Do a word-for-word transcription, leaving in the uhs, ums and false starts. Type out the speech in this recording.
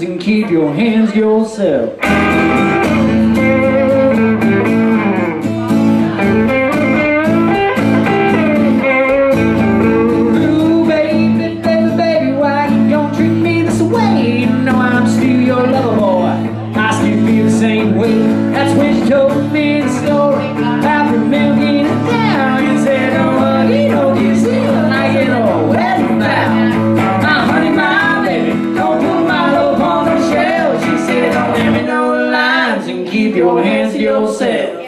hands and keep your hands yourself. Ooh, baby, baby, baby, why you gon' treat me this way? You know I'm still your lover boy, I still feel the same way. That's when she told me the story. I remember getting down and said, oh, you know this is like it all wet now. Keep your hands to yourself.